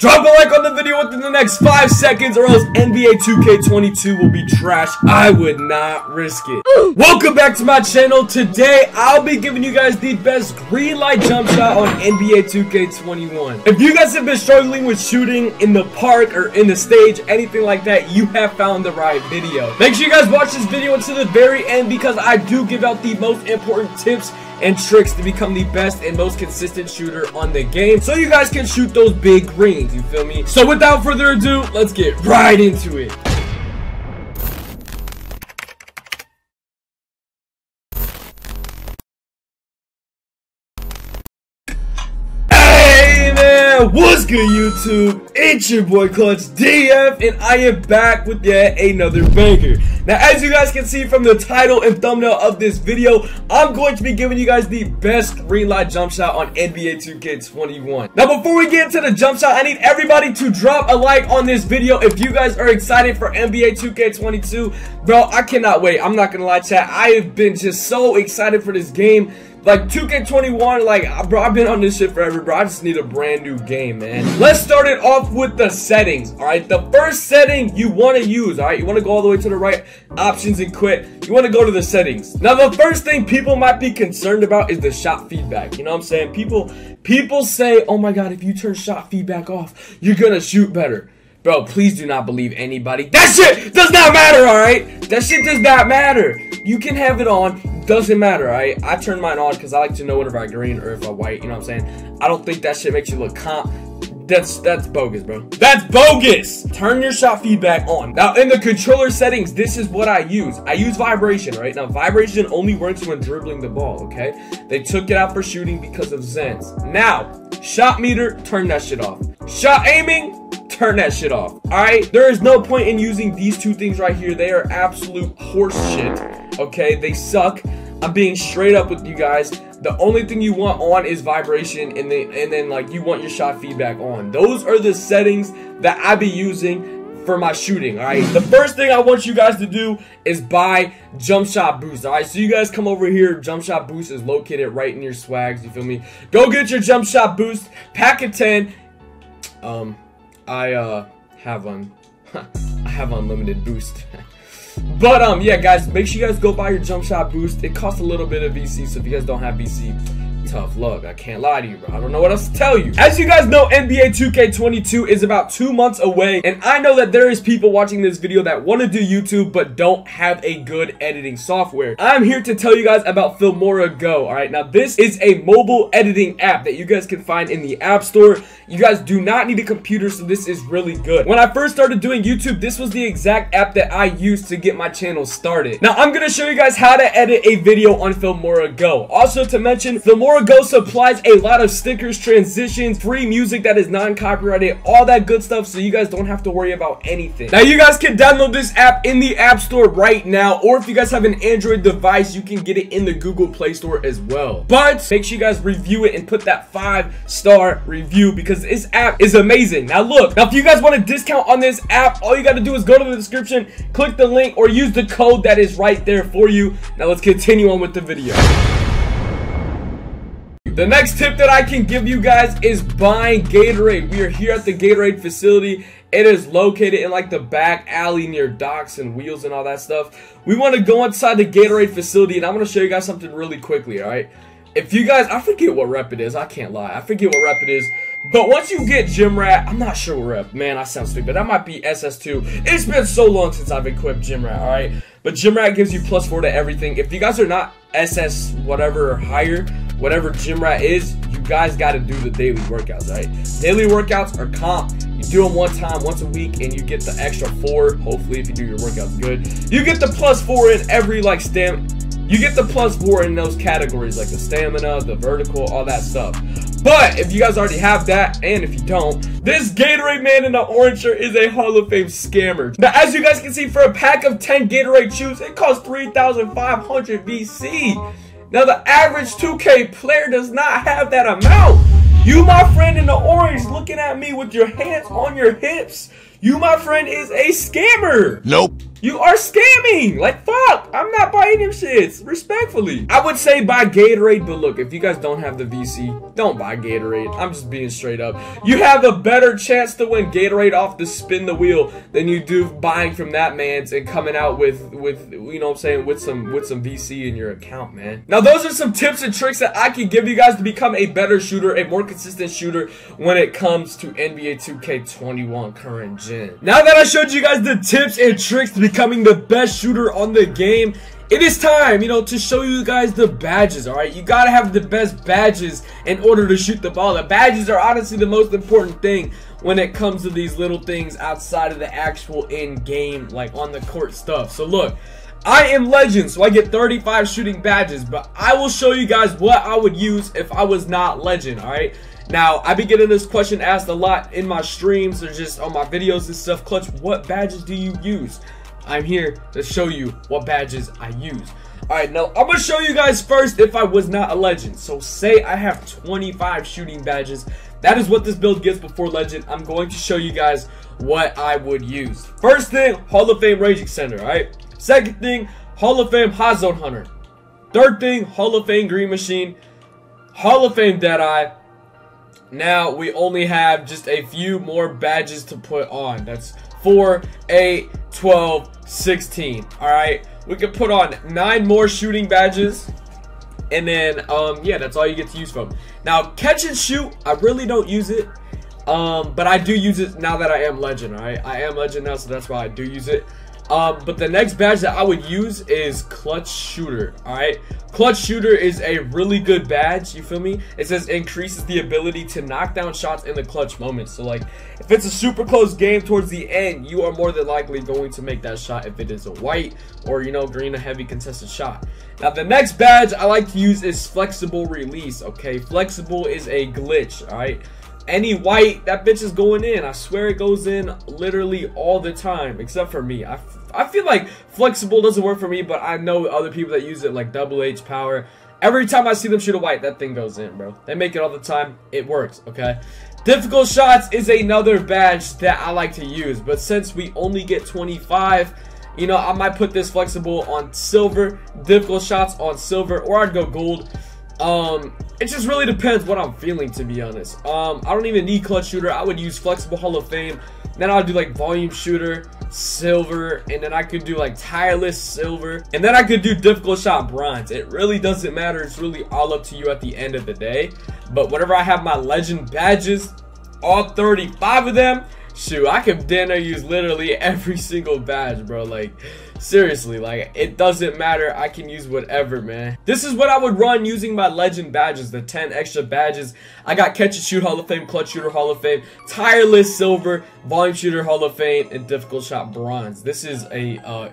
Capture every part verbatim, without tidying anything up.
Drop a like on the video within the next five seconds or else N B A two K twenty-two will be trash. I would not risk it. Ooh. Welcome back to my channel. Today, I'll be giving you guys the best green light jump shot on N B A two K twenty-one. If you guys have been struggling with shooting in the park or in the stage, anything like that, you have found the right video. Make sure you guys watch this video until the very end because I do give out the most important tips and tricks to become the best and most consistent shooter on the game so you guys can shoot those big greens, you feel me? So without further ado, let's get right into it. What's good, YouTube? It's your boy Clutch D F, and I am back with yet another banger. Now, as you guys can see from the title and thumbnail of this video, I'm going to be giving you guys the best green light jump shot on N B A two K twenty-one. Now, before we get into the jump shot, I need everybody to drop a like on this video if you guys are excited for N B A two K twenty-two. Bro, I cannot wait. I'm not gonna lie, chat. I have been just so excited for this game. Like, two K twenty-one, like, bro, I've been on this shit forever, bro. I just need a brand new game, man. Let's start it off with the settings, all right? The first setting you want to use, all right? You want to go all the way to the right, options and quit. You want to go to the settings. Now, the first thing people might be concerned about is the shot feedback. You know what I'm saying? People, people say, oh, my God, if you turn shot feedback off, you're going to shoot better. Bro, please do not believe anybody. That shit does not matter, all right? That shit does not matter. You can have it on. Doesn't matter, alright? I turn mine on because I like to know whether I green or if I white, you know what I'm saying? I don't think that shit makes you look comp. That's, that's bogus, bro. That's bogus! Turn your shot feedback on. Now, in the controller settings, this is what I use. I use vibration, right? Now, vibration only works when dribbling the ball, okay? They took it out for shooting because of Zens. Now, shot meter, turn that shit off. Shot aiming, turn that shit off, alright? There is no point in using these two things right here. They are absolute horse shit, okay? They suck. I'm being straight up with you guys. The only thing you want on is vibration, and then and then like you want your shot feedback on. Those are the settings that I be using for my shooting, all right? The first thing I want you guys to do is buy Jump Shot Boost, all right? So you guys come over here. Jump Shot Boost is located right in your swags, you feel me? Go get your Jump Shot Boost, pack of ten. Um, I uh, have un I have unlimited boost. But, um, yeah, guys, make sure you guys go buy your Jump Shot Boost. It costs a little bit of V C, so if you guys don't have V C, tough luck. I can't lie to you, bro. I don't know what else to tell you. As you guys know, N B A two K twenty-two is about two months away, and I know that there is people watching this video that want to do YouTube but don't have a good editing software. I'm here to tell you guys about FilmoraGo, all right? Now, this is a mobile editing app that you guys can find in the App Store. You guys do not need a computer, so this is really good. When I first started doing YouTube, this was the exact app that I used to get my channel started. Now, I'm going to show you guys how to edit a video on FilmoraGo. Also, to mention, FilmoraGo supplies a lot of stickers, transitions, free music that is non-copyrighted, all that good stuff, so you guys don't have to worry about anything. Now, you guys can download this app in the App Store right now, or if you guys have an Android device, you can get it in the Google Play Store as well. But make sure you guys review it and put that five-star review because this app is amazing. Now look, now if you guys want a discount on this app, all you got to do is go to the description, click the link, or use the code that is right there for you. Now let's continue on with the video. The next tip that I can give you guys is buying Gatorade. We are here at the Gatorade facility. It is located in like the back alley near docks and wheels and all that stuff. We want to go inside the Gatorade facility, and I'm going to show you guys something really quickly, all right? If you guys, I forget what rep it is. I can't lie. I forget what rep it is. But once you get Gym Rat, I'm not sure what rep. Man, I sound stupid. That might be S S two. It's been so long since I've equipped Gym Rat, all right? But Gym Rat gives you plus four to everything. If you guys are not S S whatever or higher, whatever Gym Rat is, you guys got to do the daily workouts, all right? Daily workouts are comp. You do them one time, once a week, and you get the extra four, hopefully, if you do your workouts good. You get the plus four in every, like, stamina. You get the plus four in those categories, like the stamina, the vertical, all that stuff. But if you guys already have that, and if you don't, this Gatorade man in the orange shirt is a Hall of Fame scammer. Now, as you guys can see, for a pack of ten Gatorade shoes, it costs three thousand five hundred V C. Now, the average two K player does not have that amount. You, my friend in the orange, looking at me with your hands on your hips, you, my friend, is a scammer. Nope. You are scamming! Like, fuck! I'm not buying them shits, respectfully. I would say buy Gatorade, but look, if you guys don't have the V C, don't buy Gatorade. I'm just being straight up. You have a better chance to win Gatorade off the spin the wheel than you do buying from that man's and coming out with, with you know what I'm saying, with some, with some V C in your account, man. Now, those are some tips and tricks that I can give you guys to become a better shooter, a more consistent shooter when it comes to N B A two K twenty-one current gen. Now that I showed you guys the tips and tricks to become becoming the best shooter on the game, it is time, you know, to show you guys the badges. All right, you gotta have the best badges in order to shoot the ball. The badges are honestly the most important thing when it comes to these little things outside of the actual in game, like on the court stuff. So look, I am legend, so I get thirty-five shooting badges, but I will show you guys what I would use if I was not legend. All right, now, I be getting this question asked a lot in my streams or just on my videos and stuff. Clutch, what badges do you use? I'm here to show you what badges I use. All right, now I'm gonna show you guys first if I was not a legend. So say I have twenty-five shooting badges. That is what this build gets before legend. I'm going to show you guys what I would use. First thing, Hall of Fame Rage Extender, all right? Second thing, Hall of Fame Hot Zone Hunter. Third thing, Hall of Fame Green Machine. Hall of Fame Deadeye. Now we only have just a few more badges to put on. That's four, eight, twelve, sixteen. All right, we can put on nine more shooting badges, and then um yeah, that's all you get to use from. Now catch and shoot, I really don't use it, um but I do use it now that I am legend. All right, I am legend now, so that's why I do use it. Um, but the next badge that I would use is Clutch Shooter, alright? Clutch Shooter is a really good badge, you feel me? It says increases the ability to knock down shots in the clutch moments. So, like, if it's a super close game towards the end, you are more than likely going to make that shot if it is a white or, you know, green, a heavy contested shot. Now, the next badge I like to use is Flexible Release, okay? Flexible is a glitch, alright? Any white, that bitch is going in. I swear it goes in literally all the time, except for me. I, I feel like flexible doesn't work for me, but I know other people that use it, like Double H, Power. Every time I see them shoot a white, that thing goes in, bro. They make it all the time. It works, okay? Difficult Shots is another badge that I like to use, but since we only get twenty-five, you know, I might put this flexible on silver, difficult shots on silver, or I'd go gold. Um, it just really depends what I'm feeling, to be honest. Um, I don't even need Clutch Shooter. I would use Flexible Hall of Fame. Then I'll do like Volume Shooter, Silver, and then I could do like Tireless Silver. And then I could do Difficult Shot Bronze. It really doesn't matter. It's really all up to you at the end of the day. But whenever I have my legend badges, all thirty-five of them, shoot, I could then use literally every single badge, bro. Like, seriously, like, it doesn't matter. I can use whatever, man. This is what I would run using my legend badges, the ten extra badges. I got Catch and Shoot Hall of Fame, Clutch Shooter Hall of Fame, Tireless Silver, Volume Shooter Hall of Fame, and Difficult Shot Bronze. This is a uh,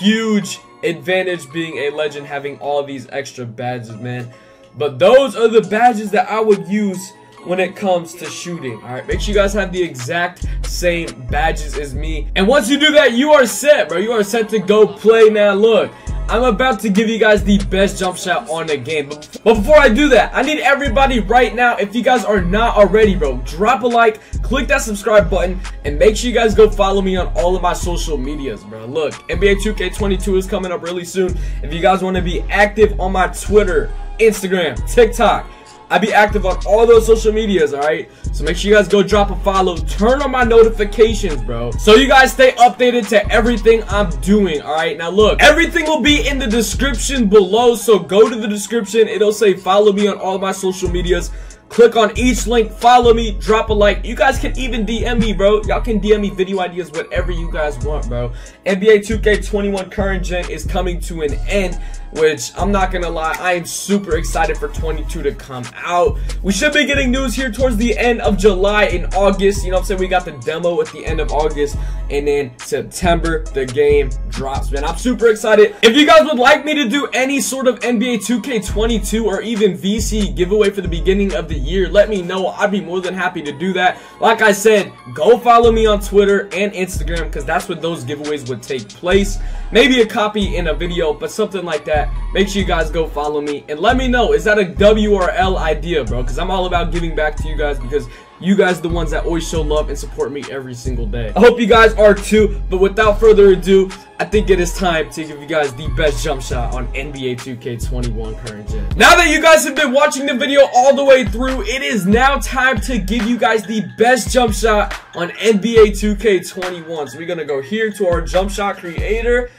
huge advantage being a legend, having all these extra badges, man. But those are the badges that I would use when it comes to shooting. All right, make sure you guys have the exact same badges as me, and once you do that, you are set, bro. You are set to go play. Now look, I'm about to give you guys the best jump shot on the game, but, but before I do that, I need everybody right now, if you guys are not already, bro, drop a like, click that subscribe button, and make sure you guys go follow me on all of my social medias, bro. Look, N B A two K twenty-two is coming up really soon. If you guys want to be active on my Twitter, Instagram, TikTok, I be active on all those social medias, alright? So make sure you guys go drop a follow. Turn on my notifications, bro, so you guys stay updated to everything I'm doing, alright? Now look, everything will be in the description below, so go to the description. It'll say follow me on all my social medias. Click on each link, follow me, drop a like. You guys can even D M me, bro. Y'all can D M me video ideas, whatever you guys want, bro. N B A two K twenty-one current gen is coming to an end, which I'm not gonna lie, I am super excited for twenty-two to come out. We should be getting news here towards the end of July and August. You know what I'm saying? We got the demo at the end of August, and then September the game drops, man. I'm super excited. If you guys would like me to do any sort of N B A two K twenty-two or even V C giveaway for the beginning of the year, let me know. I'd be more than happy to do that. Like I said, go follow me on Twitter and Instagram, because that's where those giveaways would take place. Maybe a copy in a video, but something like that. Make sure you guys go follow me and let me know, is that a W or L idea, bro? Because I'm all about giving back to you guys, because You guys are the ones that always show love and support me every single day. I hope you guys are too, but without further ado, I think it is time to give you guys the best jump shot on N B A two K twenty-one current gen. Now that you guys have been watching the video all the way through, it is now time to give you guys the best jump shot on N B A two K twenty-one. So we're going to go here to our jump shot creator.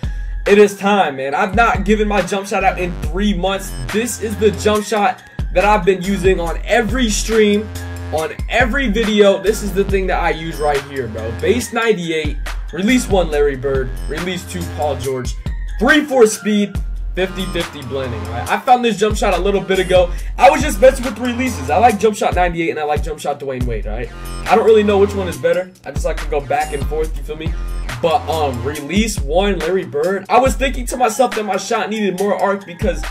It is time, man. I've not given my jump shot out in three months. This is the jump shot that I've been using on every stream. On every video, this is the thing that I use right here, bro. Base ninety-eight, release one Larry Bird, release two Paul George, three four speed, fifty fifty blending. Right? I found this jump shot a little bit ago. I was just messing with releases. I like jump shot ninety-eight and I like jump shot Dwayne Wade, right? I don't really know which one is better. I just like to go back and forth, you feel me? But um, release one Larry Bird. I was thinking to myself that my shot needed more arc because,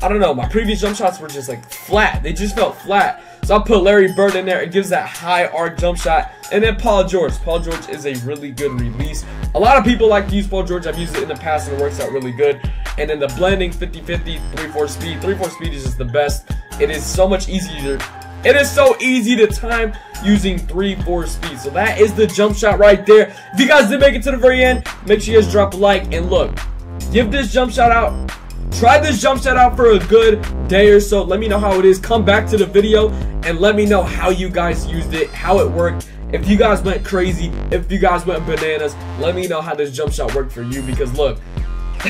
I don't know, my previous jump shots were just like flat. They just felt flat. So I put Larry Bird in there. It gives that high arc jump shot. And then Paul George. Paul George is a really good release. A lot of people like to use Paul George. I've used it in the past and it works out really good. And then the blending fifty fifty, three four speed. three four speed is just the best. It is so much easier. It is so easy to time using three four speed. So that is the jump shot right there. If you guys did make it to the very end, make sure you guys drop a like. And look, give this jump shot out. Try this jump shot out for a good day or so. Let me know how it is. Come back to the video and let me know how you guys used it, how it worked. If you guys went crazy, if you guys went bananas, let me know how this jump shot worked for you. Because look,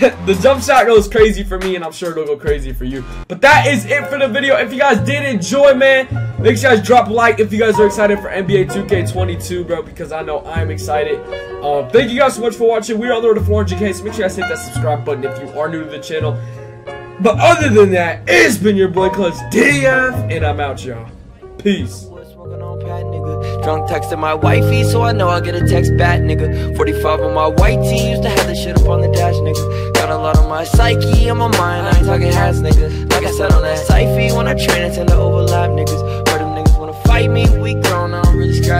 the jump shot goes crazy for me and I'm sure it'll go crazy for you. But that is it for the video. If you guys did enjoy, man, make sure you guys drop a like if you guys are excited for N B A two K twenty-two, bro, because I know I'm excited. Uh, thank you guys so much for watching. We are on the road to four hundred K, so make sure you guys hit that subscribe button if you are new to the channel. But other than that, it's been your boy Clutch D F, and I'm out, y'all. Peace. Drunk texting my wifey, so I know I'll get a text back, nigga. forty-five on my white team, used to have this shit up on the dash, nigga. Got a lot on my psyche, on my mind, I ain't talking ass, nigga. Like I said on that Syfy, when I train, I tend to overlap, niggas. Heard them niggas wanna fight me, we grown, I don't really scratch.